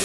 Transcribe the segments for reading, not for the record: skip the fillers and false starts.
Bye.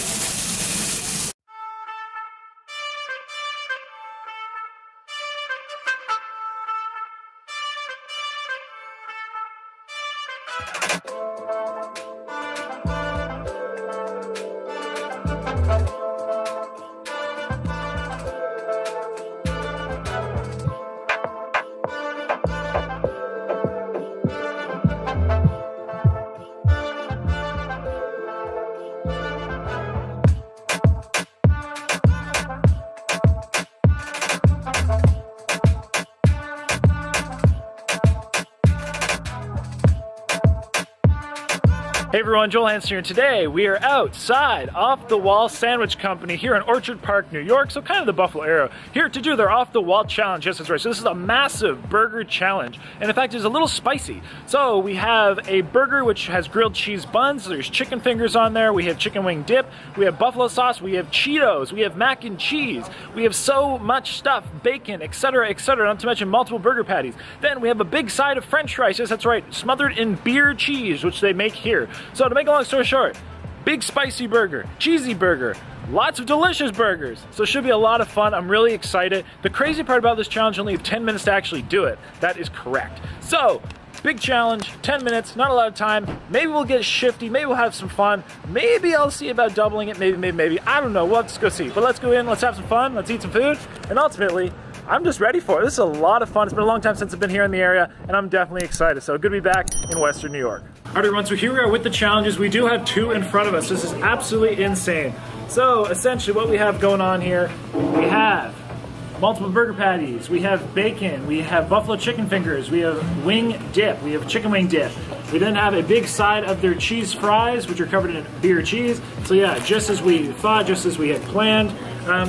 Hey everyone, Joel Hansen here, and today we are outside Off The Wall Sandwich Company here in Orchard Park, New York, so kind of the Buffalo area, here to do their Off The Wall Challenge. Yes, that's right. So this is a massive burger challenge, and in fact, it's a little spicy. So we have a burger which has grilled cheese buns, so there's chicken fingers on there, we have chicken wing dip, we have buffalo sauce, we have Cheetos, we have mac and cheese, we have so much stuff, bacon, etc., etc., not to mention multiple burger patties. Then we have a big side of french fries, yes, that's right, smothered in beer cheese, which they make here. So to make a long story short, big spicy burger, cheesy burger, lots of delicious burgers. So it should be a lot of fun. I'm really excited. The crazy part about this challenge, only have 10 minutes to actually do it. That is correct. So big challenge, 10 minutes, not a lot of time. Maybe we'll get shifty, maybe we'll have some fun. Maybe I'll see about doubling it, maybe. I don't know, we'll have to go see. But let's go in, let's have some fun, let's eat some food, and ultimately, I'm just ready for it. This is a lot of fun. It's been a long time since I've been here in the area, and I'm definitely excited. So good to be back in Western New York. All right, everyone, so here we are with the challenges. We do have two in front of us. This is absolutely insane. So essentially what we have going on here, we have multiple burger patties, we have bacon, we have buffalo chicken fingers, we have wing dip, we have chicken wing dip. We then have a big side of their cheese fries, which are covered in beer cheese. So yeah, just as we thought, just as we had planned.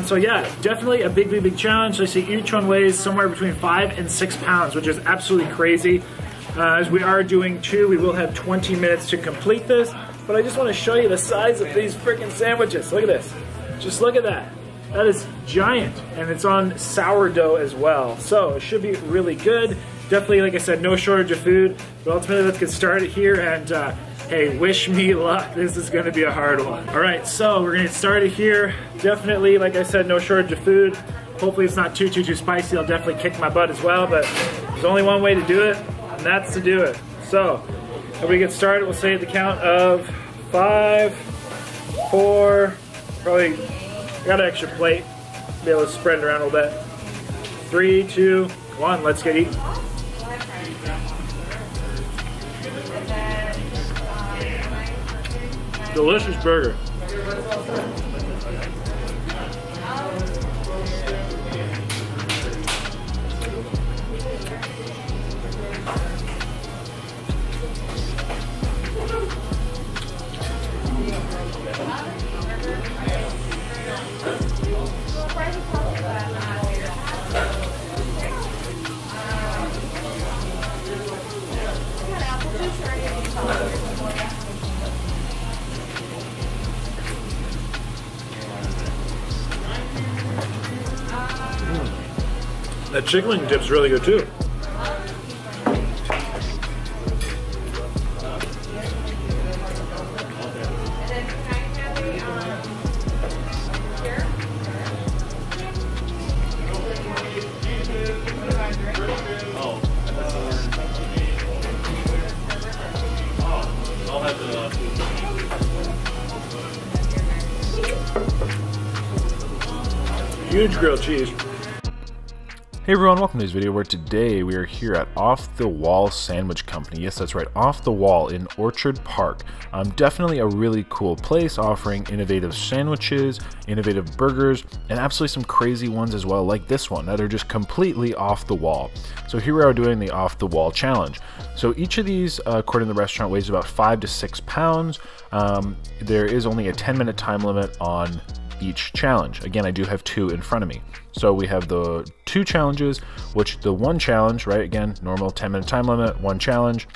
So yeah, definitely a big, big, big challenge. I see each one weighs somewhere between 5 and 6 pounds, which is absolutely crazy. As we are doing two, we will have 20 minutes to complete this, but I just want to show you the size of these freaking sandwiches. Look at this. Just look at that. That is giant, and it's on sourdough as well, so it should be really good. Definitely, like I said, no shortage of food, but ultimately let's get started here, and hey, wish me luck. This is going to be a hard one. All right, so we're going to get started here. Definitely, like I said, no shortage of food. Hopefully it's not too spicy. I'll definitely kick my butt as well, but there's only one way to do it. And that's to do it. So, when we get started, we'll say at the count of 5, 4, probably got an extra plate, be able to spread it around a little bit. 3, 2, 1, let's get eating. Delicious burger. That chicken wing dip's really good too. Huge grilled cheese. Hey everyone, welcome to this video where today we are here at Off The Wall Sandwich Company. Yes, that's right, Off The Wall in Orchard Park. Definitely a really cool place offering innovative sandwiches, innovative burgers, and absolutely some crazy ones as well, like this one, that are just completely off the wall. So here we are doing the Off The Wall Challenge. So each of these, according to the restaurant, weighs about 5 to 6 pounds. There is only a 10-minute time limit on each challenge. Again, I do have two in front of me. So we have the two challenges, which the one challenge, right, again, normal 10-minute time limit, one challenge,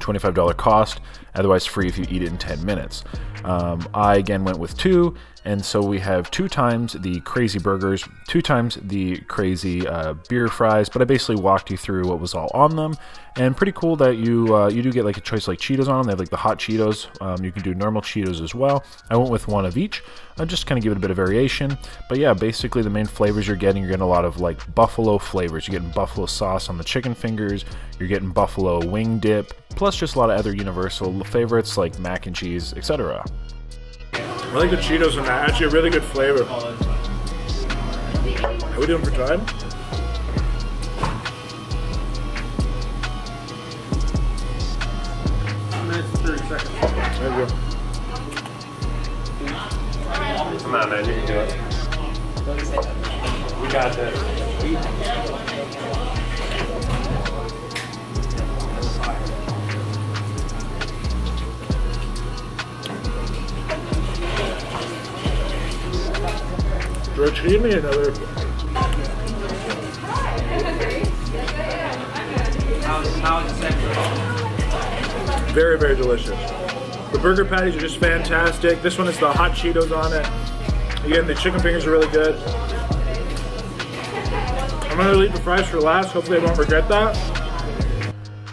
$25 cost, otherwise free if you eat it in 10 minutes. I again went with two, And so we have 2 times the crazy burgers, 2 times the crazy beer fries, but I basically walked you through what was all on them. And pretty cool that you you do get like a choice like Cheetos on them. They have like the hot Cheetos. You can do normal Cheetos as well. I went with 1 of each. I just kind of give it a bit of variation. But yeah, basically the main flavors you're getting a lot of like buffalo flavors. You're getting buffalo sauce on the chicken fingers. You're getting buffalo wing dip, plus just a lot of other universal favorites like mac and cheese, etc. Really good Cheetos in that. Actually, a really good flavor. Are we doing for time? Minutes 30 seconds. There you go. Come on, man. You can do it. We got this. George, can you give me another? How is it separate? Very, very delicious. The burger patties are just fantastic. This one is the hot Cheetos on it. Again, the chicken fingers are really good. I'm gonna leave the fries for last. Hopefully, I won't regret that.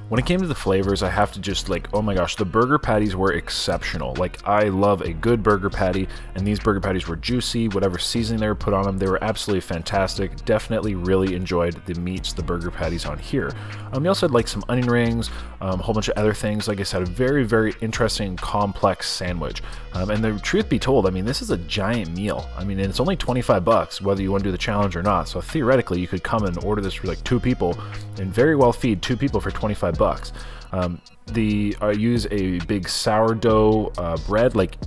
When it came to the flavors, I have to just like, oh my gosh, the burger patties were exceptional. Like, I love a good burger patty, and these burger patties were juicy. Whatever seasoning they were put on them, they were absolutely fantastic. Definitely really enjoyed the meats, the burger patties on here. We also had like some onion rings, a whole bunch of other things. Like I said, a very, very interesting, complex sandwich. And the truth be told, I mean, this is a giant meal. I mean, and it's only 25 bucks, whether you want to do the challenge or not. So theoretically, you could come and order this for like 2 people and very well feed 2 people for 25 bucks. I use a big sourdough bread, like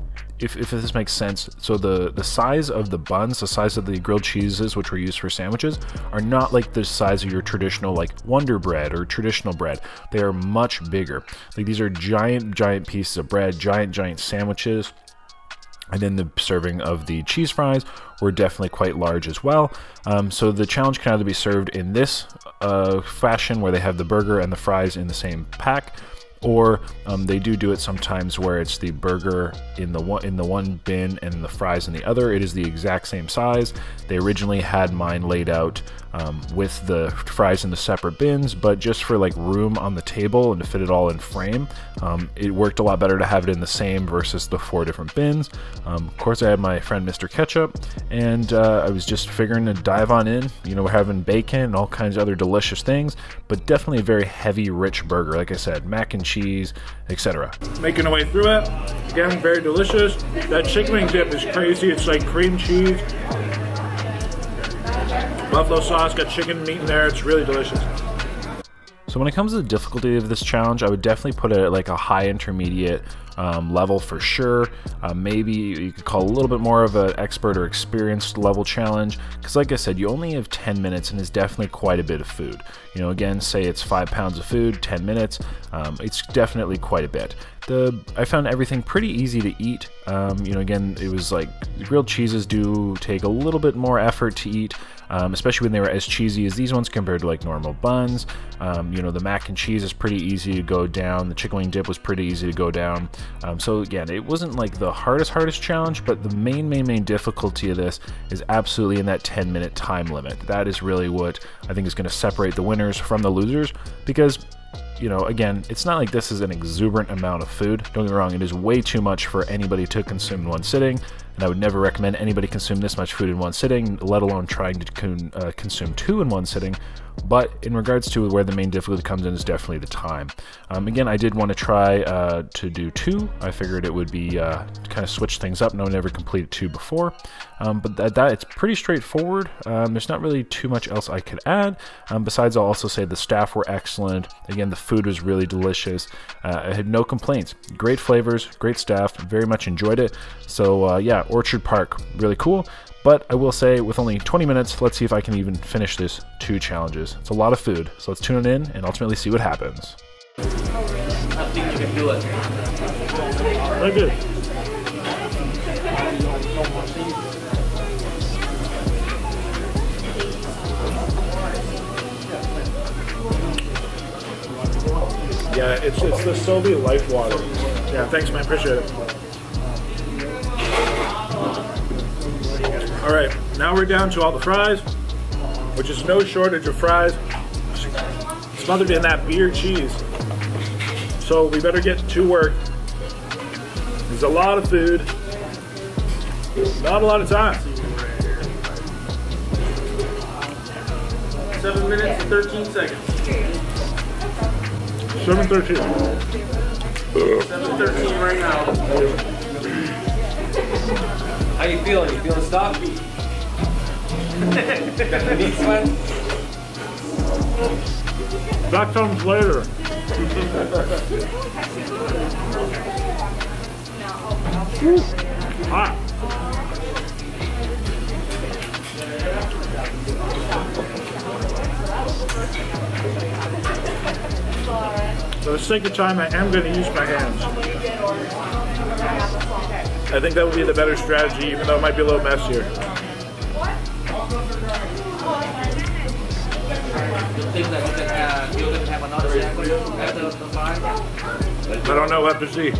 if this makes sense. So the size of the buns, the size of the grilled cheeses, which were used for sandwiches, are not like the size of your traditional like Wonder Bread or traditional bread. They are much bigger. Like, these are giant, giant pieces of bread, giant, giant sandwiches. And then the serving of the cheese fries were definitely quite large as well. So the challenge can either be served in this fashion, where they have the burger and the fries in the same pack, or they do it sometimes where it's the burger in the one bin and the fries in the other. It is the exact same size. They originally had mine laid out with the fries in the separate bins, but just for like room on the table and to fit it all in frame, it worked a lot better to have it in the same versus the 4 different bins. Of course, I had my friend Mr. Ketchup, and I was just figuring to dive on in. You know, we're having bacon and all kinds of other delicious things, but definitely a very heavy, rich burger. Like I said, mac and cheese, etc. Making our way through it. Again, very delicious. That chicken wing dip is crazy. It's like cream cheese, buffalo sauce, got chicken meat in there. It's really delicious. So when it comes to the difficulty of this challenge, I would definitely put it at like a high intermediate level for sure. Maybe you could call a little bit more of an expert or experienced level challenge, because like I said, you only have 10 minutes and it's definitely quite a bit of food. You know, again, say it's 5 pounds of food, 10 minutes, it's definitely quite a bit. I found everything pretty easy to eat. You know, again, it was like grilled cheeses do take a little bit more effort to eat, especially when they were as cheesy as these ones compared to like normal buns. You know, the mac and cheese is pretty easy to go down. The chicken wing dip was pretty easy to go down. So again, it wasn't like the hardest challenge, but the main difficulty of this is absolutely in that 10-minute time limit. That is really what I think is going to separate the winners from the losers, because, you know, again, it's not like this is an exuberant amount of food. Don't get me wrong, it is way too much for anybody to consume in 1 sitting, and I would never recommend anybody consume this much food in 1 sitting, let alone trying to consume 2 in 1 sitting. But in regards to where the main difficulty comes in is definitely the time. Again, I did want to try to do 2. I figured it would be kind of switch things up. No one ever completed 2 before, but that it's pretty straightforward. There's not really too much else I could add. Besides, I'll also say the staff were excellent. Again, the food was really delicious. I had no complaints. Great flavors, great staff. Very much enjoyed it. So yeah, Orchard Park, really cool. But I will say, with only 20 minutes, let's see if I can even finish this 2 challenges. It's a lot of food, so let's tune in and ultimately see what happens. I think you can do it. Very good. Yeah, it's the SoBe Life Water. Yeah, thanks, man. Appreciate it. All right, now we're down to all the fries, which is no shortage of fries, smothered in that beer cheese. So we better get to work. There's a lot of food, not a lot of time. 7 minutes and 13 seconds. 7:13. 7:13 right now. How you feeling? You feeling stuffy? Need sweat? That comes later. Hot. For the sake of time, I am going to use my hands. I think that would be the better strategy, even though it might be a little messier. I don't know, what to see.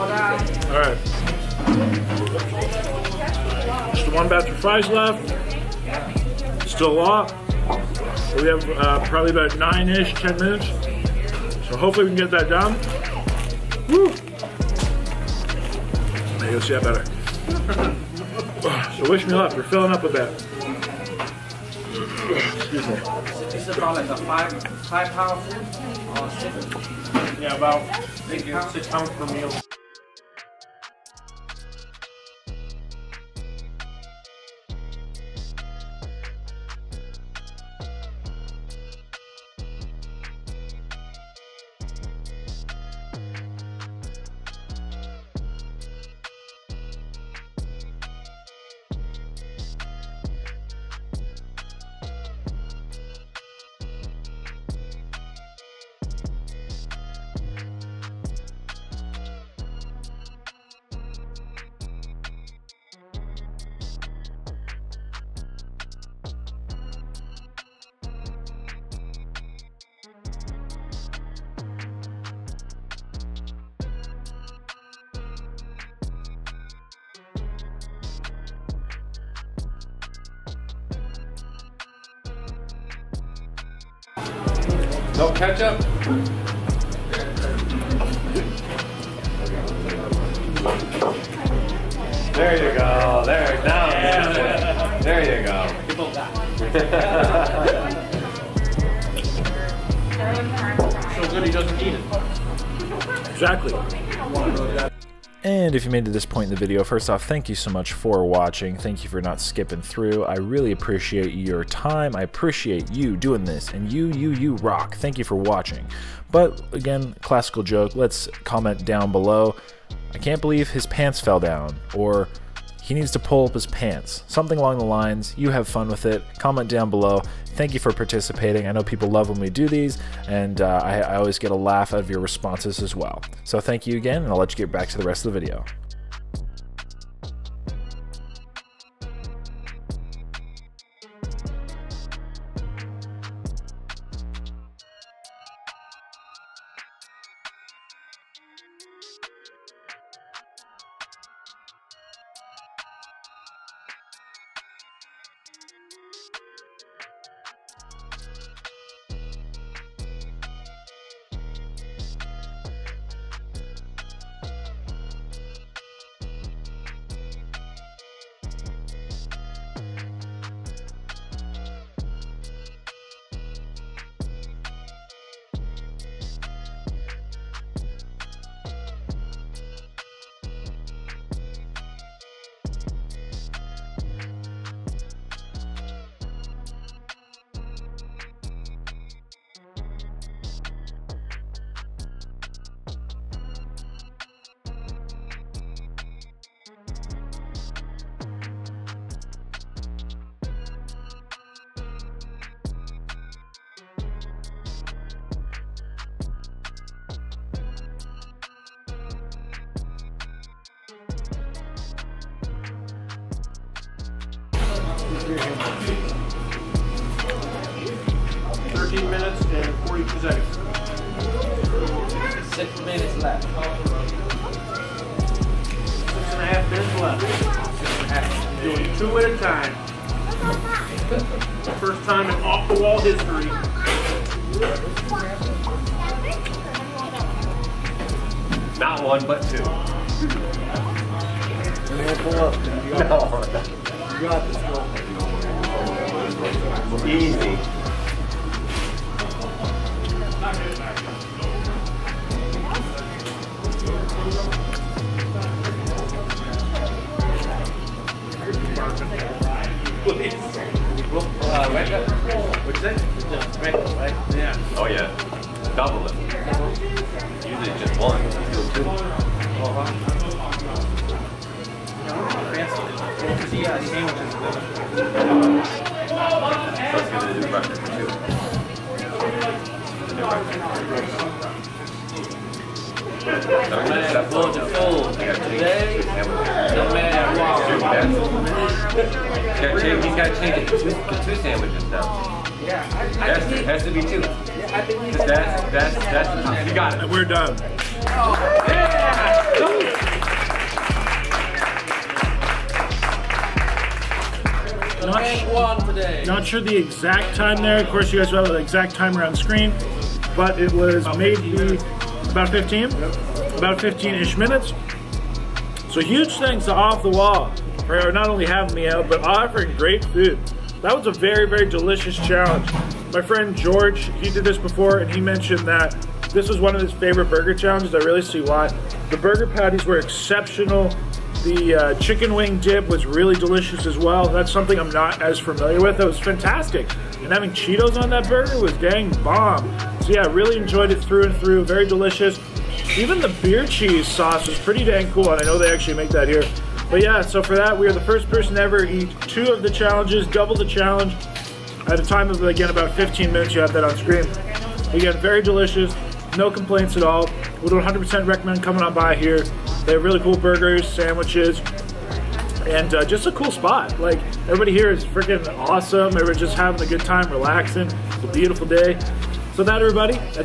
Alright. Just one batch of fries left. Still a lot. We have probably about 9-ish, 10 minutes. So hopefully we can get that done. Woo! Now you'll see that better. So wish me luck, we're filling up a bit. Excuse me. This is about like a five pound food? Yeah, about 6 pounds per meal. No ketchup? There you go. There, now yeah. There you go. So good he doesn't eat it. Exactly. And if you made it to this point in the video, first off, thank you so much for watching. Thank you for not skipping through. I really appreciate your time. I appreciate you doing this, and you rock. Thank you for watching. But again, classical joke, let's comment down below. I can't believe his pants fell down, or he needs to pull up his pants. Something along the lines. You have fun with it. Comment down below. Thank you for participating. I know people love when we do these, and I always get a laugh out of your responses as well. So thank you again, and I'll let you get back to the rest of the video. $13 minutes and 42 seconds. 6 minutes left. 6.5 minutes left. 6.5. Doing two at a time. First time in Off The Wall history. Not one, but two. Pull up. No. You got this. Easy. What's that? Right? Yeah. Oh yeah. Double it. Usually just one. Two. Fancy. He's got to change it to two sandwiches now. Yeah, it has to be two. That's you got it. We're done. Oh. Yeah. Not sure the exact time there. Of course, you guys will have the exact timer on screen, but it was maybe about 15, about 15-ish minutes. So huge thanks to Off The Wall for not only having me out, but offering great food. That was a very, very delicious challenge. My friend George, he did this before, and he mentioned that this was one of his favorite burger challenges. I really see why. The burger patties were exceptional. The chicken wing dip was really delicious as well. That's something I'm not as familiar with. It was fantastic. And having Cheetos on that burger was dang bomb. So yeah, I really enjoyed it through and through. Very delicious. Even the beer cheese sauce was pretty dang cool, and I know they actually make that here. But yeah, so for that, we are the first person to ever eat two of the challenges, double the challenge. At a time of, again, about 15 minutes, you have that on screen. Again, very delicious. No complaints at all. Would 100% recommend coming on by here. They have really cool burgers, sandwiches, and just a cool spot. Like, everybody here is freaking awesome. Everybody's just having a good time, relaxing. It's a beautiful day. So that, everybody, for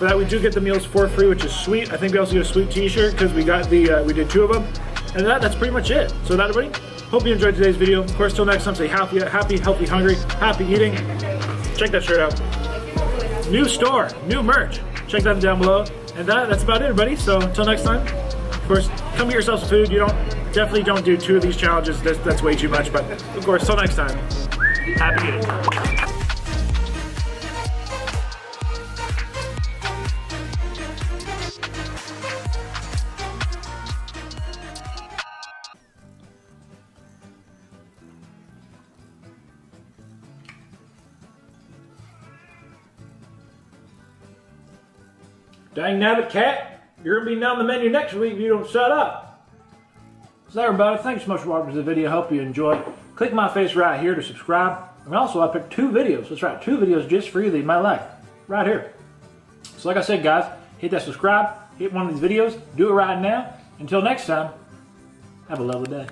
that we do get the meals for free, which is sweet. I think we also get a sweet T-shirt because we got we did two of them. And that's pretty much it. So that, everybody, hope you enjoyed today's video. Of course, till next time, stay happy, healthy, hungry, happy eating. Check that shirt out. New store, new merch. Check that down below. And that's about it, everybody. So until next time. Of course, come get yourselves some food. You definitely don't do two of these challenges. That's way too much. But of course, till next time, happy eating. Dang nabbit cat, you're going to be on the menu next week if you don't shut up. So everybody, thanks so much for watching the video. I hope you enjoyed. Click my face right here to subscribe. And also, I picked 2 videos. That's right, 2 videos just for you that you might like. Right here. So like I said, guys, hit that subscribe. Hit one of these videos. Do it right now. Until next time, have a lovely day.